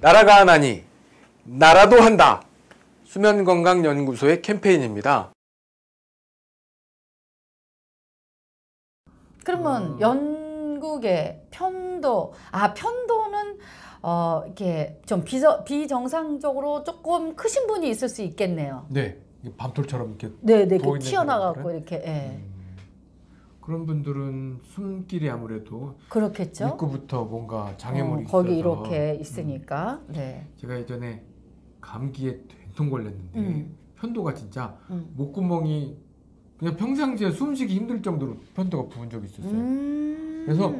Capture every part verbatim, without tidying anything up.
나라가 하나니 나라도 한다. 수면건강연구소의 캠페인입니다. 그러면 음. 영국의 편도, 아 편도는 어 이렇게 좀 비저, 비정상적으로 조금 크신 분이 있을 수 있겠네요. 네, 밤톨처럼 이렇게 네, 네, 튀어나가고 이렇게. 예. 음. 그런 분들은 숨길이 아무래도 그렇겠죠. 입구부터 뭔가 장애물이 어, 거기 있어서 거기 이렇게 있으니까. 음. 네. 제가 예전에 감기에 된통 걸렸는데 음. 편도가 진짜 음. 목구멍이 그냥 평상시에 숨쉬기 힘들 정도로 편도가 부은 적이 있었어요. 음. 그래서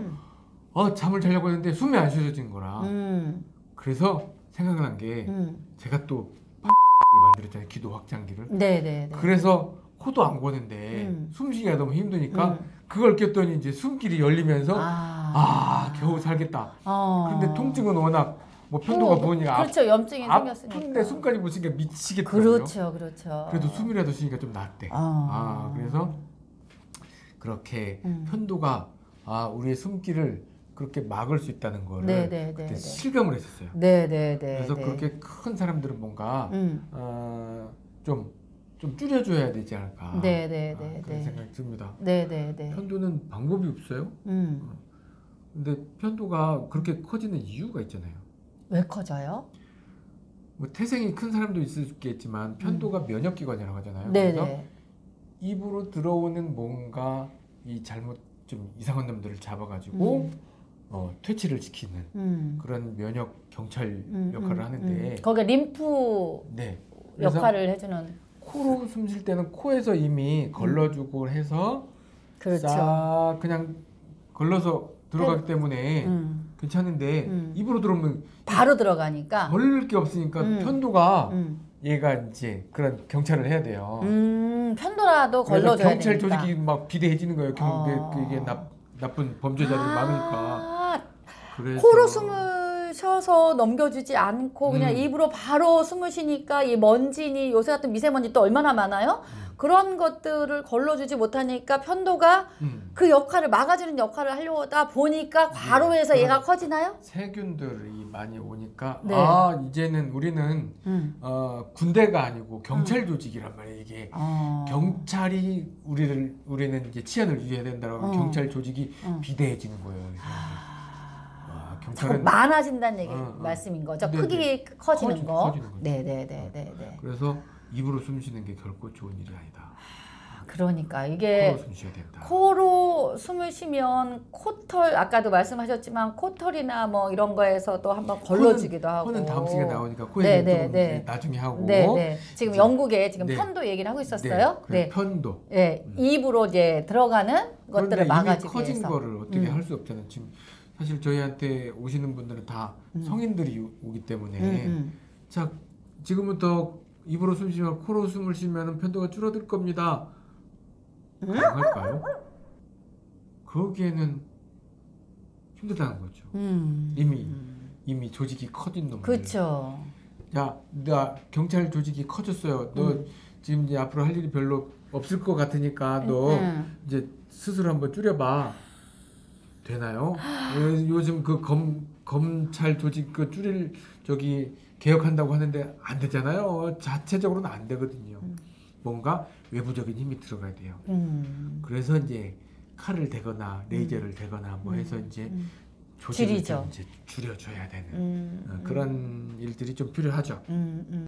아, 잠을 자려고 했는데 숨이 안 쉬어진 거라. 음. 그래서 생각난 게 음. 제가 또 음. 만들었잖아요. 기도 확장기를. 네네네. 그래서 코도 안 고는데 음. 숨쉬기가 너무 힘드니까 음. 그걸 꼈더니 이제 숨길이 열리면서 아, 아 겨우 살겠다. 어. 근데 통증은 워낙 뭐 편도가 어, 부으니까 그렇죠. 염증이 생겼으니까 아픈데 숨까지 못 쉬니까 미치겠더라고요. 그렇죠, 그렇죠. 그래도 숨이라도 쉬니까 좀 낫대. 어. 아 그래서 그렇게 음. 편도가 아 우리의 숨길을 그렇게 막을 수 있다는 거를 네네네네. 그때 실감을 했었어요. 네네네. 그래서 네네. 그렇게 큰 사람들은 뭔가 음. 어, 좀 좀 줄여줘야 되지 않을까. 네네네. 아, 그런 생각이 듭니다. 네네네. 편도는 방법이 없어요. 음. 근데 편도가 그렇게 커지는 이유가 있잖아요. 왜 커져요? 뭐 태생이 큰 사람도 있을 수 있겠지만 편도가 음. 면역기관이라고 하잖아요. 네네. 그래서 입으로 들어오는 뭔가 이 잘못 좀 이상한 놈들을 잡아가지고 음. 어, 퇴치를 시키는 음. 그런 면역 경찰 음, 역할을 음, 하는데 음. 거기에 림프 네. 역할을 해주는 코로 숨 쉴 때는 코에서 이미 걸러주고 음. 해서 그렇죠. 싹 그냥 걸러서 들어가기 음. 때문에 음. 괜찮은데 음. 입으로 들어오면 바로 들어가니까 걸릴 게 없으니까 음. 편도가 음. 얘가 이제 그런 경찰을 해야 돼요. 음, 편도라도 걸러줘야 경찰 되니까. 경찰 조직이 막 비대해지는 거예요. 어. 이게 나, 나쁜 범죄자들이 아 많으니까. 그래서. 코로 숨을 쉬어서 넘겨주지 않고 그냥 음. 입으로 바로 숨을 쉬니까 이 먼지니 요새 같은 미세먼지 또 얼마나 많아요? 음. 그런 것들을 걸러주지 못하니까 편도가 음. 그 역할을 막아주는 역할을 하려다 보니까 과로해서 네. 얘가 커지나요? 세균들이 많이 오니까 네. 아 이제는 우리는 음. 어, 군대가 아니고 경찰 조직이란 말이에요. 이게 어. 경찰이 우리를 우리는 이제 치안을 유지해야 된다라고 어. 경찰 조직이 어. 비대해지는 거예요. 그래서. 자꾸 많아진다는 얘기 어, 어. 말씀인 거죠. 크기 커지는, 커지는 거. 커지는 네네네네. 네. 그래서 입으로 숨 쉬는 게 결코 좋은 일이 아니다. 아, 그러니까 이게 코로 숨 쉬어야 된다. 코로 숨을 쉬면 코털 아까도 말씀하셨지만 코털이나 뭐 이런 거에서 또 한번 걸러주기도 하고. 코는 다음 시간에 나오니까 코 얘기는 좀 나중에 하고. 네네. 지금 자, 영국에 지금 네. 편도 얘기를 하고 있었어요. 네. 네. 편도. 네. 음. 입으로 이제 들어가는 것들을 막아주기 커진 위해서. 커진 거를 어떻게 음. 할 수 없잖아요. 지금. 사실 저희한테 오시는 분들은 다 음. 성인들이 오기 때문에 음음. 자 지금부터 입으로 숨 쉬면 코로 숨을 쉬면 편도가 줄어들 겁니다. 가능할까요? 거기에는 힘들다는 거죠. 음. 이미 음. 이미 조직이 커진 놈들. 그렇죠. 야, 나 경찰 조직이 커졌어요. 너 음. 지금 이제 앞으로 할 일이 별로 없을 것 같으니까 너 음. 이제 스스로 한번 줄여봐. 되나요? 요즘 그 검, 검찰 조직 그 줄일 저기 개혁한다고 하는데 안 되잖아요. 자체적으로는 안 되거든요. 음. 뭔가 외부적인 힘이 들어가야 돼요. 음. 그래서 이제 칼을 대거나 레이저를 음. 대거나 뭐 해서 이제 음. 조직을 이제 줄여줘야 되는 음. 그런 일들이 좀 필요하죠. 음. 음.